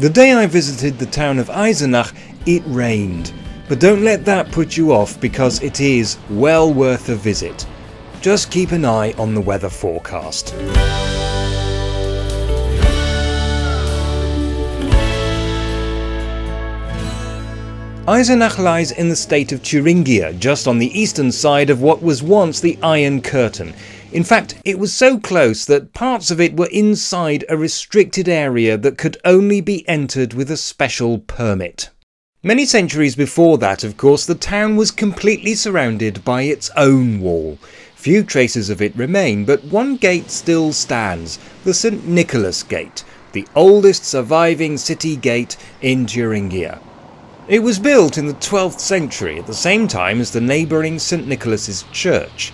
The day I visited the town of Eisenach, it rained. But don't let that put you off, because it is well worth a visit. Just keep an eye on the weather forecast. Eisenach lies in the state of Thuringia, just on the eastern side of what was once the Iron Curtain. In fact, it was so close that parts of it were inside a restricted area that could only be entered with a special permit. Many centuries before that, of course, the town was completely surrounded by its own wall. Few traces of it remain, but one gate still stands, the St Nicholas Gate, the oldest surviving city gate in Thuringia. It was built in the 12th century, at the same time as the neighbouring St Nicholas' church.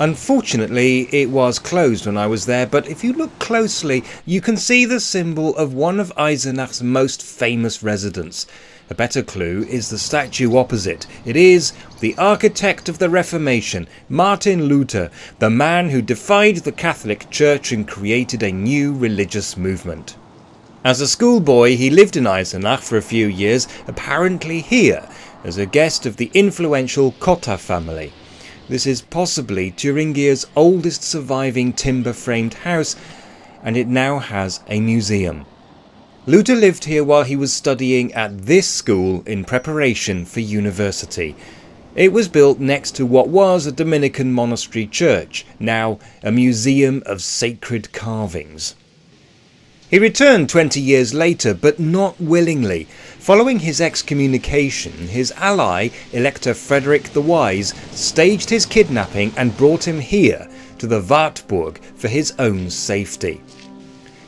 Unfortunately, it was closed when I was there, but if you look closely, you can see the symbol of one of Eisenach's most famous residents. A better clue is the statue opposite. It is the architect of the Reformation, Martin Luther, the man who defied the Catholic Church and created a new religious movement. As a schoolboy, he lived in Eisenach for a few years, apparently here, as a guest of the influential Cotta family. This is possibly Thuringia's oldest surviving timber-framed house, and it now has a museum. Luther lived here while he was studying at this school in preparation for university. It was built next to what was a Dominican monastery church, now a museum of sacred carvings. He returned 20 years later, but not willingly. Following his excommunication, his ally, Elector Frederick the Wise, staged his kidnapping and brought him here, to the Wartburg, for his own safety.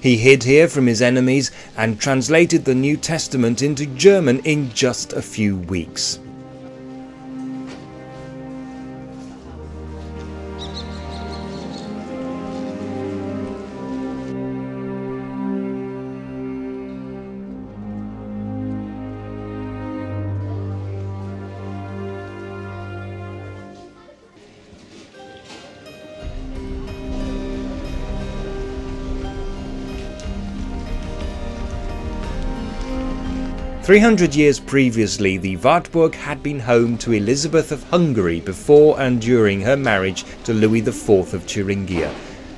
He hid here from his enemies and translated the New Testament into German in just a few weeks. "300 years previously, the Wartburg had been home to Elizabeth of Hungary before and during her marriage to Louis IV of Thuringia.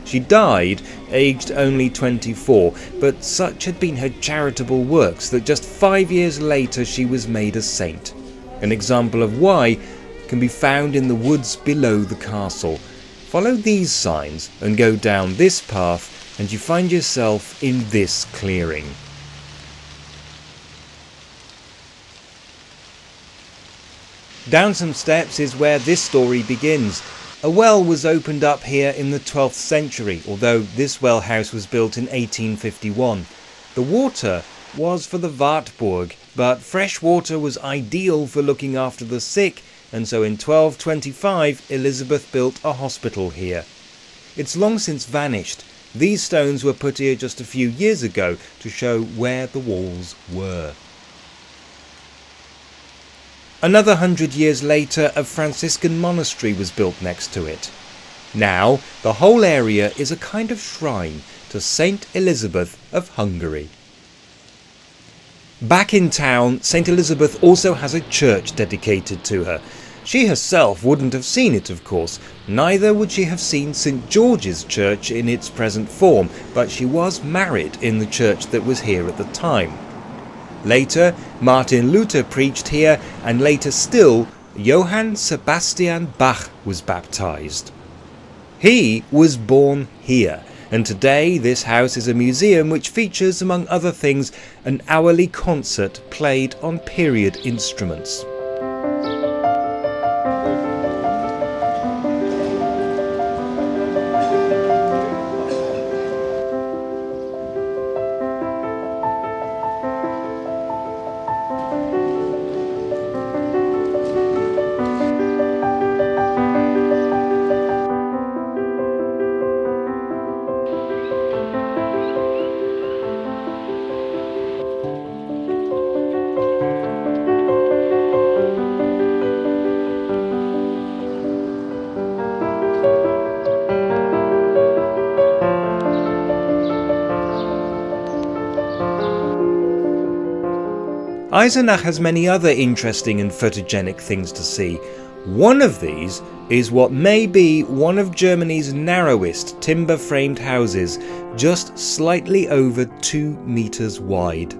She died, aged only 24, but such had been her charitable works that just 5 years later she was made a saint. An example of why can be found in the woods below the castle. Follow these signs and go down this path, and you find yourself in this clearing." Down some steps is where this story begins. A well was opened up here in the 12th century, although this well house was built in 1851. The water was for the Wartburg, but fresh water was ideal for looking after the sick, and so in 1225 Elizabeth built a hospital here. It's long since vanished. These stones were put here just a few years ago to show where the walls were. Another 100 years later, a Franciscan monastery was built next to it. Now, the whole area is a kind of shrine to St. Elizabeth of Hungary. Back in town, St. Elizabeth also has a church dedicated to her. She herself wouldn't have seen it, of course. Neither would she have seen St. George's Church in its present form, but she was married in the church that was here at the time. Later, Martin Luther preached here, and later still, Johann Sebastian Bach was baptized. He was born here, and today this house is a museum which features, among other things, an hourly concert played on period instruments. Eisenach has many other interesting and photogenic things to see. One of these is what may be one of Germany's narrowest timber-framed houses, just slightly over 2 meters wide.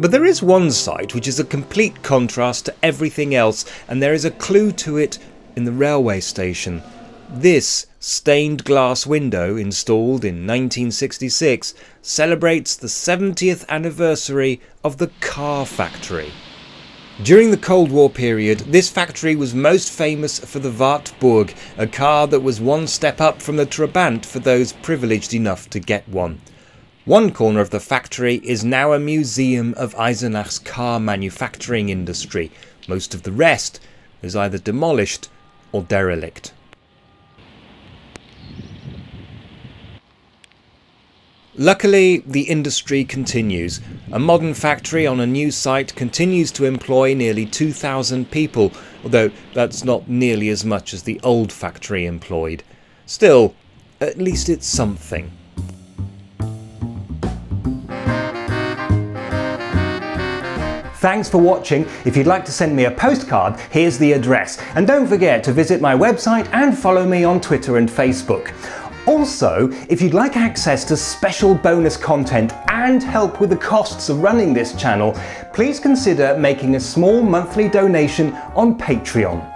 But there is one site which is a complete contrast to everything else, and there is a clue to it in the railway station. This stained glass window, installed in 1966, celebrates the 70th anniversary of the car factory. During the Cold War period, this factory was most famous for the Wartburg, a car that was one step up from the Trabant for those privileged enough to get one. One corner of the factory is now a museum of Eisenach's car manufacturing industry. Most of the rest is either demolished or derelict. Luckily, the industry continues. A modern factory on a new site continues to employ nearly 2,000 people, although that's not nearly as much as the old factory employed. Still, at least it's something. Thanks for watching. If you'd like to send me a postcard, here's the address. And don't forget to visit my website and follow me on Twitter and Facebook. Also, if you'd like access to special bonus content and help with the costs of running this channel, please consider making a small monthly donation on Patreon.